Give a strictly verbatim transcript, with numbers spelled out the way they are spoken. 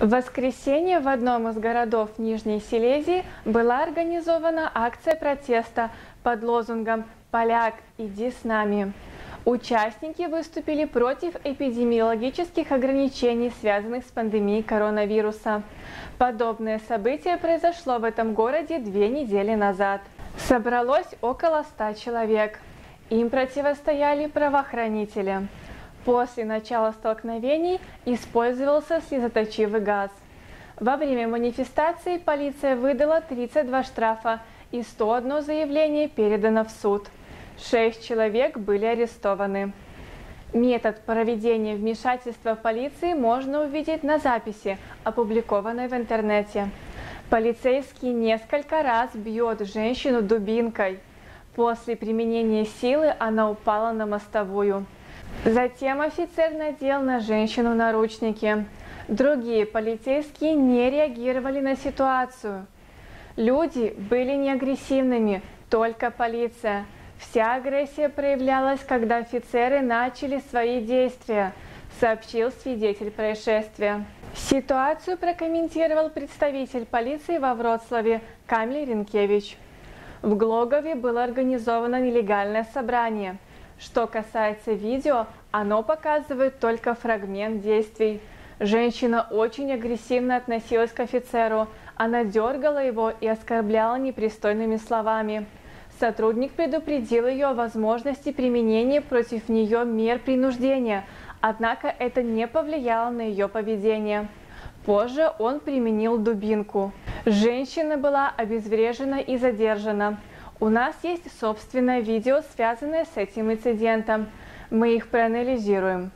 В воскресенье в одном из городов Нижней Силезии была организована акция протеста под лозунгом «Поляк, иди с нами». Участники выступили против эпидемиологических ограничений, связанных с пандемией коронавируса. Подобное событие произошло в этом городе две недели назад. Собралось около ста человек. Им противостояли правоохранители. После начала столкновений использовался слезоточивый газ. Во время манифестации полиция выдала тридцать два штрафа и сто одно заявление передано в суд. Шесть человек были арестованы. Метод проведения вмешательства полиции можно увидеть на записи, опубликованной в интернете. Полицейский несколько раз бьет женщину дубинкой. После применения силы она упала на мостовую. Затем офицер надел на женщину наручники. Другие полицейские не реагировали на ситуацию. Люди были неагрессивными, только полиция. Вся агрессия проявлялась, когда офицеры начали свои действия, сообщил свидетель происшествия. Ситуацию прокомментировал представитель полиции во Вроцлаве Камиль Ренкевич. В Глогове было организовано нелегальное собрание. Что касается видео, оно показывает только фрагмент действий. Женщина очень агрессивно относилась к офицеру. Она дергала его и оскорбляла непристойными словами. Сотрудник предупредил ее о возможности применения против нее мер принуждения, однако это не повлияло на ее поведение. Позже он применил дубинку. Женщина была обезврежена и задержана. У нас есть собственное видео, связанное с этим инцидентом. Мы их проанализируем.